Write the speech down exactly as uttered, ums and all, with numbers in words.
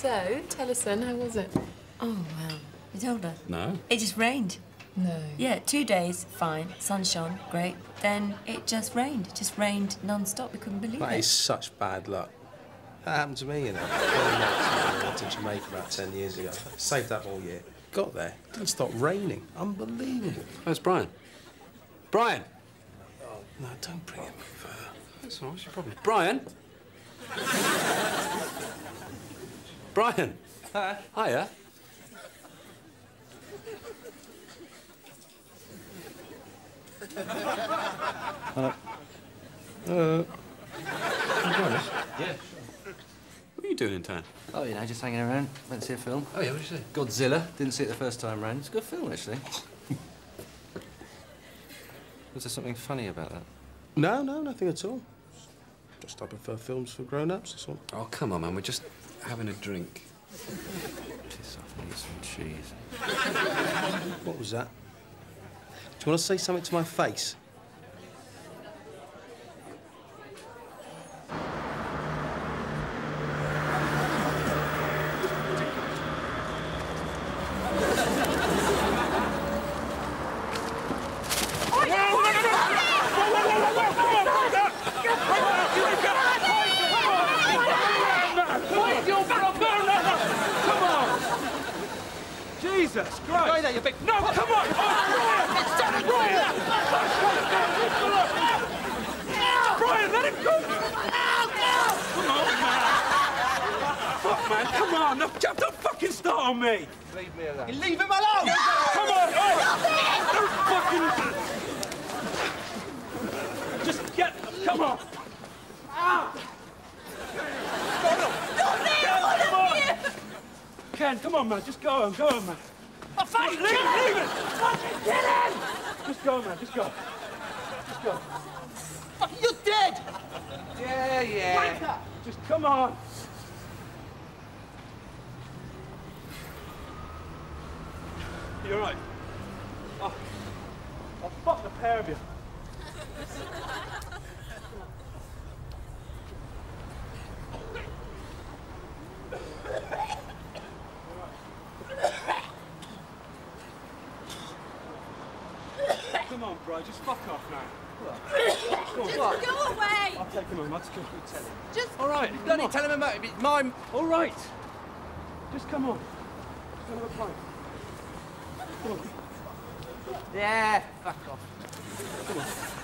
So, tell us then, how was it? Oh, well, you told her? No. It just rained. No. Yeah, two days, fine. Sun shone, great. Then it just rained. It just rained non-stop. We couldn't believe that it. That is such bad luck. That happened to me, you know. I went to Jamaica about ten years ago. Saved up all year. Got there. Didn't stop raining. Unbelievable. Where's Brian? Brian! Oh, no, don't bring him over. That's all. What's your problem? Brian! Brian! Hi. Hiya. Uh, uh, yeah. What are you doing in town? Oh, you know, just hanging around. Went to see a film. Oh, yeah, what did you see? Godzilla. Didn't see it the first time round. It's a good film, actually. Was there something funny about that? No, no, nothing at all. Just I prefer films for grown-ups, that's all. Oh, come on, man, we're just having a drink. Piss off and eat some cheese. What was that? Do you want to say something to my face? Jesus Christ! Right there, you big... No, come on! Oh, Brian! Brian! Brian, let him go! Come on, man! Fuck, man, come on! No, don't fucking start on me! Leave me alone. You leave him alone! No! Come on! Oh. Don't fucking... Just get... Come on! Ah! Ken, come on, man. Just go on, go on, man. Oh, fuck! Leave him! Leave him! Fucking kill him! Just go, man. Just go. Just go. Fuck, you're dead! Yeah, yeah. Wanker. Just come on. You all right? Oh, I'll fuck the pair of you. Come on, bro, just fuck off now. Come on. Just on. Go away! I'll take him home, I'll just go and tell him. Just... All right, Donnie, tell him about it, it's mine. All right. Just come on. Just have a pint. Come on. Yeah, fuck off. Come on.